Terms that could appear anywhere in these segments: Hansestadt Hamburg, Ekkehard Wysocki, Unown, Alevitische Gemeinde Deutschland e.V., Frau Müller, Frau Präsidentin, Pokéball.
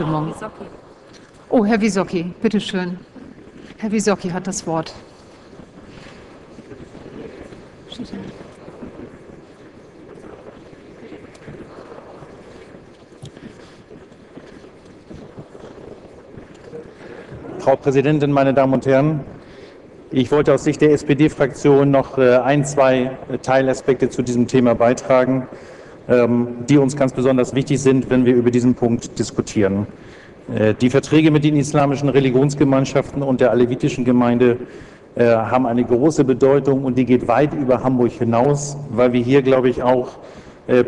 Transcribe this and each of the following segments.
Abstimmung. Oh, Herr Wysocki, bitte schön. Herr Wysocki hat das Wort. Frau Präsidentin, meine Damen und Herren! Ich wollte aus Sicht der SPD-Fraktion noch ein, zwei Teilaspekte zu diesem Thema beitragen, die uns ganz besonders wichtig sind, wenn wir über diesen Punkt diskutieren. Die Verträge mit den islamischen Religionsgemeinschaften und der alevitischen Gemeinde haben eine große Bedeutung und die geht weit über Hamburg hinaus, weil wir hier, glaube ich, auch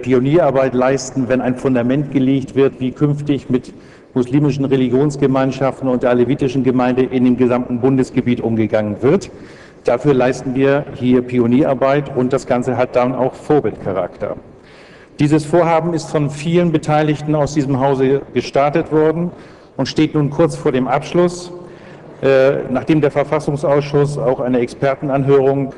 Pionierarbeit leisten, wenn ein Fundament gelegt wird, wie künftig mit muslimischen Religionsgemeinschaften und der alevitischen Gemeinde in dem gesamten Bundesgebiet umgegangen wird. Dafür leisten wir hier Pionierarbeit und das Ganze hat dann auch Vorbildcharakter. Dieses Vorhaben ist von vielen Beteiligten aus diesem Hause gestartet worden und steht nun kurz vor dem Abschluss, nachdem der Verfassungsausschuss auch eine Expertenanhörung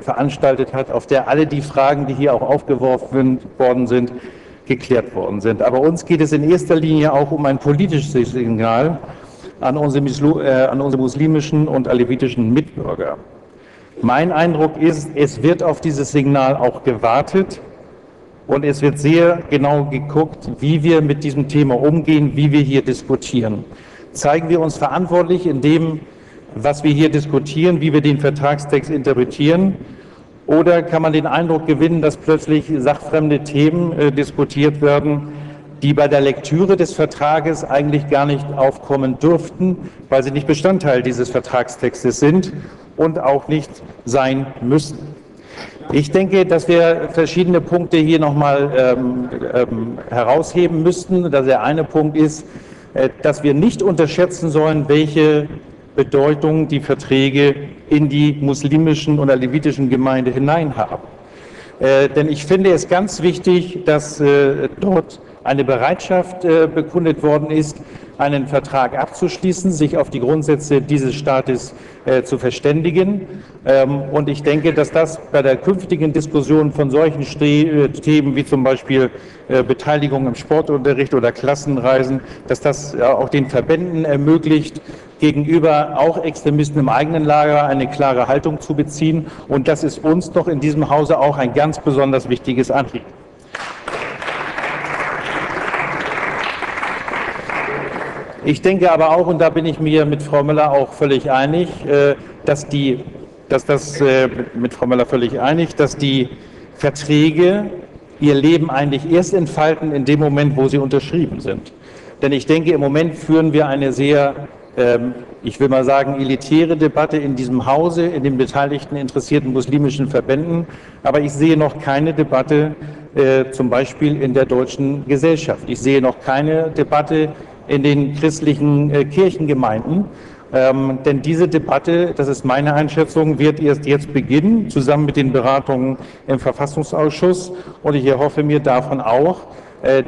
veranstaltet hat, auf der alle die Fragen, die hier auch aufgeworfen worden sind, geklärt worden sind. Aber uns geht es in erster Linie auch um ein politisches Signal an unsere muslimischen und alevitischen Mitbürger. Mein Eindruck ist, es wird auf dieses Signal auch gewartet und es wird sehr genau geguckt, wie wir mit diesem Thema umgehen, wie wir hier diskutieren. Zeigen wir uns verantwortlich in dem, was wir hier diskutieren, wie wir den Vertragstext interpretieren? Oder kann man den Eindruck gewinnen, dass plötzlich sachfremde Themen diskutiert werden, die bei der Lektüre des Vertrages eigentlich gar nicht aufkommen dürften, weil sie nicht Bestandteil dieses Vertragstextes sind und auch nicht sein müssen? Ich denke, dass wir verschiedene Punkte hier nochmal herausheben müssten. Dass der eine Punkt ist, dass wir nicht unterschätzen sollen, welche Bedeutung die Verträge in die muslimischen und alevitischen Gemeinde hinein haben. Denn ich finde es ganz wichtig, dass dort eine Bereitschaft bekundet worden ist, einen Vertrag abzuschließen, sich auf die Grundsätze dieses Staates zu verständigen. Und ich denke, dass das bei der künftigen Diskussion von solchen Themen wie zum Beispiel Beteiligung im Sportunterricht oder Klassenreisen, dass das auch den Verbänden ermöglicht, gegenüber auch Extremisten im eigenen Lager eine klare Haltung zu beziehen. Und das ist uns doch in diesem Hause auch ein ganz besonders wichtiges Anliegen. Ich denke aber auch, und da bin ich mir mit Frau Müller auch völlig einig, dass die Verträge ihr Leben eigentlich erst entfalten in dem Moment, wo sie unterschrieben sind. Denn ich denke, im Moment führen wir eine sehr, ich will mal sagen, elitäre Debatte in diesem Hause, in den beteiligten, interessierten muslimischen Verbänden. Aber ich sehe noch keine Debatte zum Beispiel in der deutschen Gesellschaft. Ich sehe noch keine Debatte in den christlichen Kirchengemeinden. Denn diese Debatte, das ist meine Einschätzung, wird erst jetzt beginnen, zusammen mit den Beratungen im Verfassungsausschuss. Und ich erhoffe mir davon auch,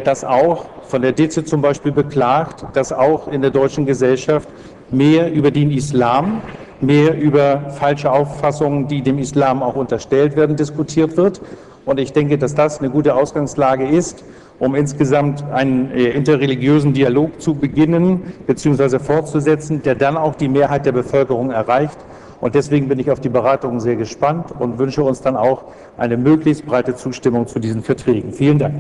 dass auch von der DZ zum Beispiel beklagt, dass auch in der deutschen Gesellschaft mehr über den Islam, mehr über falsche Auffassungen, die dem Islam auch unterstellt werden, diskutiert wird. Und ich denke, dass das eine gute Ausgangslage ist, um insgesamt einen interreligiösen Dialog zu beginnen bzw. fortzusetzen, der dann auch die Mehrheit der Bevölkerung erreicht. Und deswegen bin ich auf die Beratungen sehr gespannt und wünsche uns dann auch eine möglichst breite Zustimmung zu diesen Verträgen. Vielen Dank.